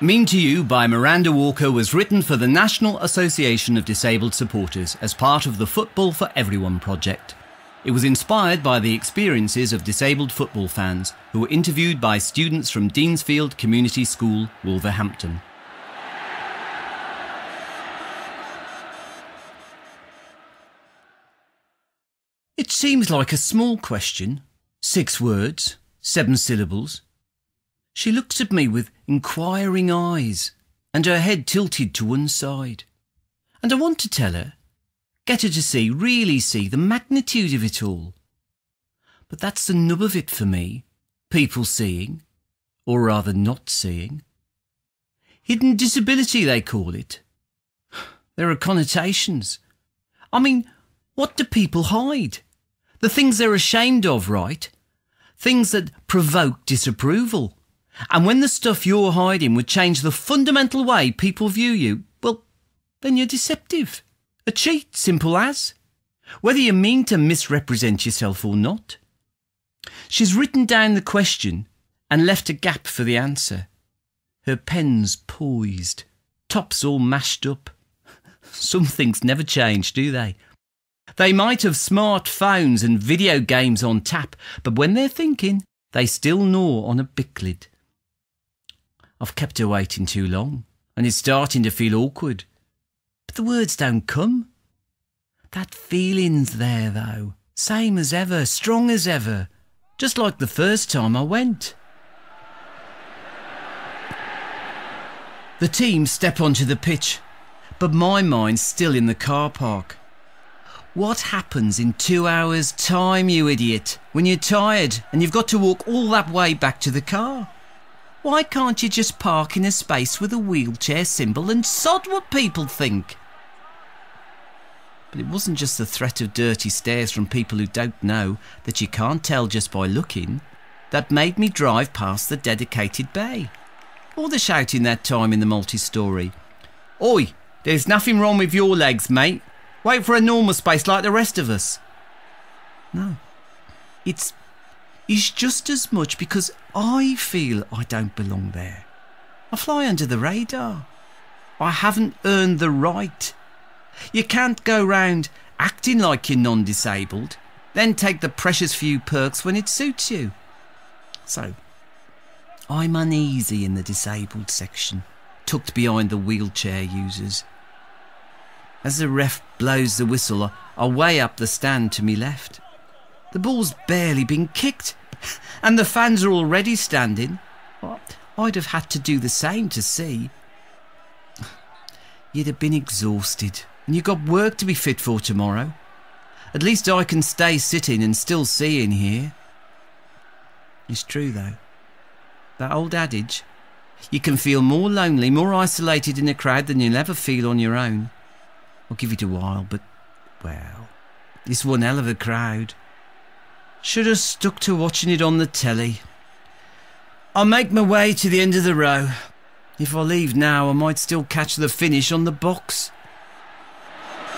Mean to You by Miranda Walker was written for the National Association of Disabled Supporters as part of the Football for Everyone Project. It was inspired by the experiences of disabled football fans who were interviewed by students from Deansfield Community School, Wolverhampton. It seems like a small question, 6 words, 7 syllables. She looks at me with inquiring eyes and her head tilted to one side. And I want to tell her, get her to really see the magnitude of it all. But that's the nub of it for me, people seeing, or rather not seeing. Hidden disability, they call it. There are connotations. I mean, what do people hide? The things they're ashamed of, right? Things that provoke disapproval. And when the stuff you're hiding would change the fundamental way people view you, well, then you're deceptive. A cheat, simple as. Whether you mean to misrepresent yourself or not. She's written down the question and left a gap for the answer. Her pen's poised, tops all mashed up. Some things never change, do they? They might have smartphones and video games on tap, but when they're thinking, they still gnaw on a bicklid. I've kept her waiting too long, and it's starting to feel awkward. But the words don't come. That feeling's there, though. Same as ever, strong as ever. Just like the first time I went. The team step onto the pitch, but my mind's still in the car park. What happens in 2 hours' time, you idiot, when you're tired and you've got to walk all that way back to the car? Why can't you just park in a space with a wheelchair symbol and sod what people think? But it wasn't just the threat of dirty stares from people who don't know that you can't tell just by looking that made me drive past the dedicated bay. Or the shouting that time in the multi-storey. Oi, there's nothing wrong with your legs, mate. Wait for a normal space like the rest of us. No, it's just as much because I feel I don't belong there. I fly under the radar. I haven't earned the right. You can't go round acting like you're non-disabled, then take the precious few perks when it suits you. So, I'm uneasy in the disabled section, tucked behind the wheelchair users. As the ref blows the whistle, I way up the stand to me left. The ball's barely been kicked, and the fans are already standing. I'd have had to do the same to see. You'd have been exhausted, and you've got work to be fit for tomorrow. At least I can stay sitting and still seeing here. It's true, though. That old adage, you can feel more lonely, more isolated in a crowd than you'll ever feel on your own. I'll give it a while, but, well, it's one hell of a crowd. Should have stuck to watching it on the telly. I'll make my way to the end of the row. If I leave now, I might still catch the finish on the box.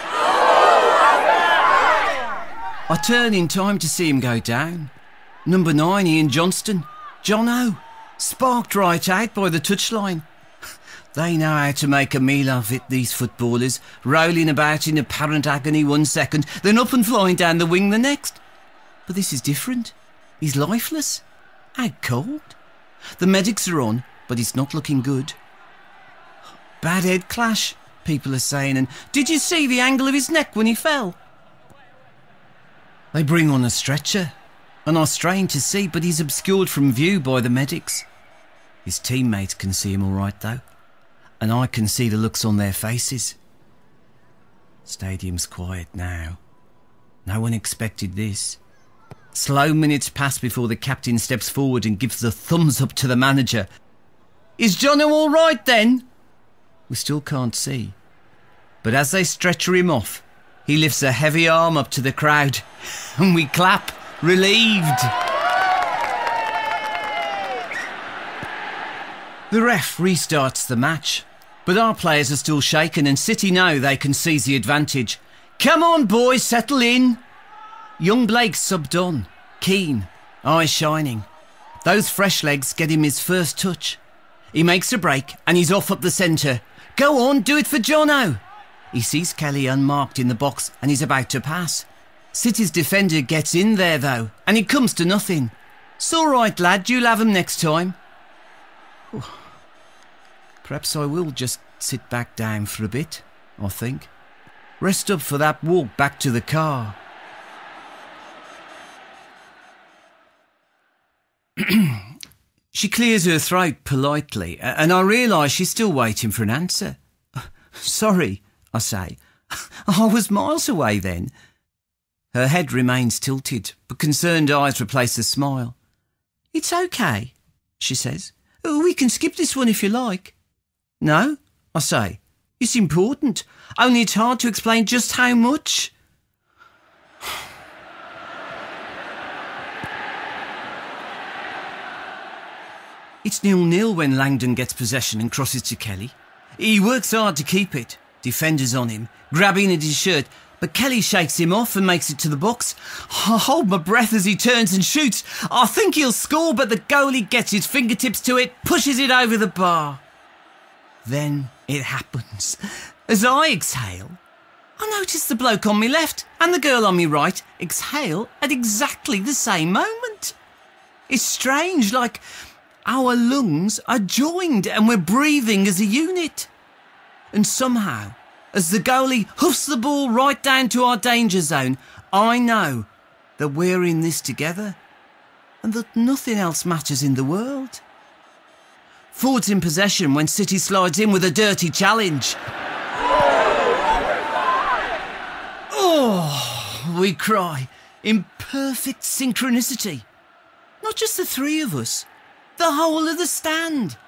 I turn in time to see him go down. Number 9, Ian Johnston. Jono, sparked right out by the touchline. They know how to make a meal of it, these footballers, rolling about in apparent agony 1 second, then up and flying down the wing the next. But this is different. He's lifeless. How cold. The medics are on, but it's not looking good. Bad head clash, people are saying, and did you see the angle of his neck when he fell? They bring on a stretcher, and I strain to see, but he's obscured from view by the medics. His teammates can see him all right, though. And I can see the looks on their faces. Stadium's quiet now. No one expected this. Slow minutes pass before the captain steps forward and gives the thumbs up to the manager. Is Jono all right then? We still can't see. But as they stretcher him off, he lifts a heavy arm up to the crowd and we clap, relieved. The ref restarts the match. But our players are still shaken and City know they can seize the advantage. Come on, boys, settle in. Young Blake subbed on, keen, eyes shining. Those fresh legs get him his first touch. He makes a break and he's off up the centre. Go on, do it for Jono. He sees Kelly unmarked in the box and he's about to pass. City's defender gets in there though and it comes to nothing. It's all right, lad, you'll have him next time. Ooh. Perhaps I will just sit back down for a bit, I think. Rest up for that walk back to the car. She clears her throat politely and I realise she's still waiting for an answer. Sorry, I say. I was miles away then. Her head remains tilted, but concerned eyes replace the smile. It's OK, she says. We can skip this one if you like. No, I say. It's important. Only it's hard to explain just how much. It's 0-0 when Langdon gets possession and crosses to Kelly. He works hard to keep it. Defenders on him, grabbing at his shirt, but Kelly shakes him off and makes it to the box. I hold my breath as he turns and shoots. I think he'll score, but the goalie gets his fingertips to it, pushes it over the bar. Then it happens. As I exhale, I notice the bloke on my left and the girl on my right exhale at exactly the same moment. It's strange, like our lungs are joined and we're breathing as a unit. And somehow, as the goalie hoofs the ball right down to our danger zone, I know that we're in this together and that nothing else matters in the world. Ford's in possession when City slides in with a dirty challenge. Oh, we cry in perfect synchronicity. Not just the three of us, the whole of the stand.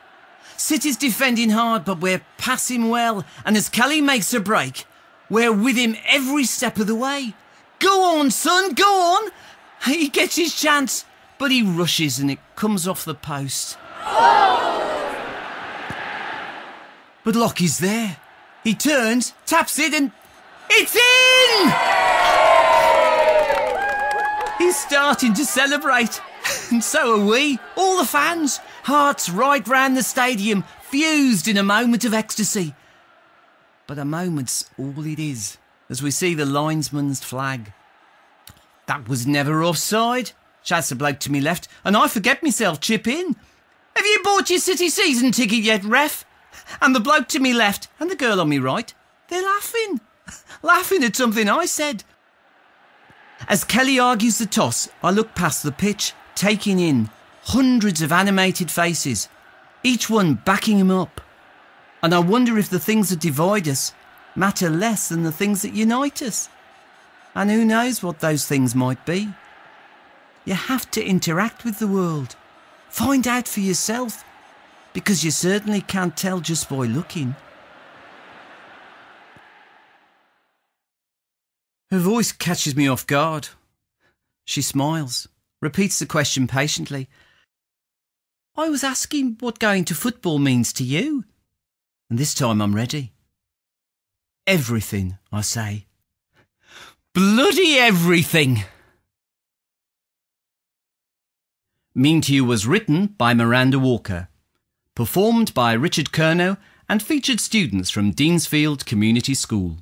City's defending hard, but we're passing well, and as Kelly makes a break, we're with him every step of the way. Go on, son, go on! He gets his chance, but he rushes and it comes off the post. But Lockie's there. He turns, taps it, and it's in! He's starting to celebrate. And so are we, all the fans, hearts right round the stadium, fused in a moment of ecstasy. But a moment's all it is, as we see the linesman's flag. That was never offside, shouts the bloke to me left, and I forget myself, chip in. Have you bought your City season ticket yet, ref? And the bloke to me left, and the girl on me right, they're laughing, laughing at something I said. As Kelly argues the toss, I look past the pitch, taking in hundreds of animated faces, each one backing him up. And I wonder if the things that divide us matter less than the things that unite us. And who knows what those things might be. You have to interact with the world. Find out for yourself, because you certainly can't tell just by looking. Her voice catches me off guard. She smiles. Repeats the question patiently. I was asking what going to football means to you. And this time I'm ready. Everything, I say. Bloody everything! Mean to You was written by Miranda Walker. Performed by Richard Curnow and featured students from Deansfield Community School.